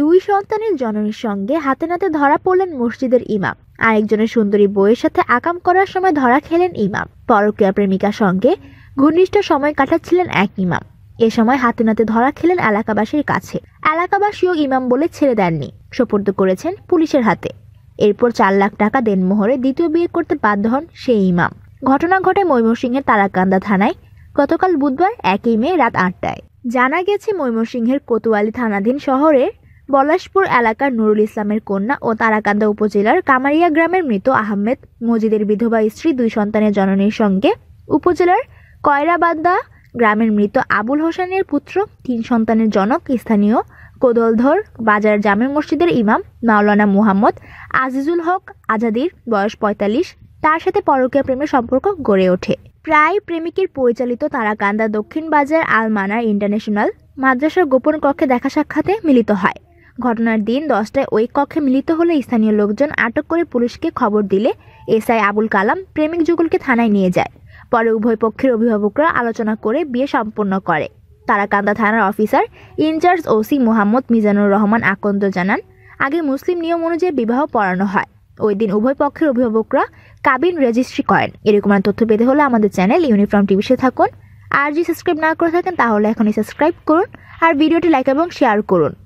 দুই সন্তানের জননীর সঙ্গে হাতে নাতে ধরা পড়লেন মসজিদের ইমাম। আরেকজনের সুন্দরী বউয়ের সাথে আকাম করার সময় ধরা খেলেন ইমাম। পরকীয়া প্রেমিকার সঙ্গে ঘনিষ্ঠ সময় কাটাচ্ছিলেন এক ইমাম। এ সময় হাতে নাতে ধরা খেলেন এলাকাবাসীর কাছে। এলাকাবাসীও ইমাম বলে ছেড়ে দেননি, সোপর্দ করেছেন পুলিশের হাতে। এরপর 4 লাখ টাকা দেনমোহরে দ্বিতীয় বিয়ে করতে বাধ্য হন সেই ইমাম। ঘটনা ঘটে ময়মনসিংহের তারাকান্দা থানায় গতকাল বুধবার 1 মে রাত 8টায়। জানা গেছে, ময়মনসিংহের কোতোয়ালি থানাধীন শহরের পলাশপুর এলাকার নুরুল ইসলামের কন্যা ও তারাকান্দা উপজেলার কামারিয়া গ্রামের মৃত আহমেদ মজিদের বিধবা স্ত্রী দুই সন্তানের জননীর সঙ্গে উপজেলার কয়রাবান্দা গ্রামের মৃত আবুল হোসেনের পুত্র 3 সন্তানের জনক স্থানীয় কোদলধর বাজার জামে মসজিদের ইমাম মাওলানা মোহাম্মদ আজিজুল হক আজাদির বয়স 45 তার সাথে পরকীয়া প্রেমের সম্পর্ক গড়ে ওঠে। প্রায় প্রেমিকের পরিচালিত তারাকান্দা দক্ষিণ বাজার আলমানা ইন্টারন্যাশনাল মাদ্রাসার গোপন কক্ষে দেখা সাক্ষাতে মিলিত হয়। ঘটনার দিন 10টায় ওই কক্ষে মিলিত হলে স্থানীয় লোকজন আটক করে পুলিশকে খবর দিলে এসআই আবুল কালাম প্রেমিক যুগলকে থানায় নিয়ে যায়। পরে উভয় পক্ষের অভিভাবকরা আলোচনা করে বিয়ে সম্পন্ন করে। তারাকান্দা থানার officer in charge OC Mohammad Mizanur Rahman Akand জানান, আগে মুসলিম নিয়ম অনুযায়ী বিবাহ পড়ানো হয়। ওই দিন উভয় পক্ষের অভিভাবকরা কাবিন রেজিস্ট্রি করেন। এরকম তথ্য পেতে হলে আমাদের চ্যানেল ইউনিফর্ম টিভিতে থাকুন। আর যদি সাবস্ক্রাইব না করে থাকেন তাহলে এখনই সাবস্ক্রাইব করুন আর ভিডিওটি লাইক এবং শেয়ার করুন।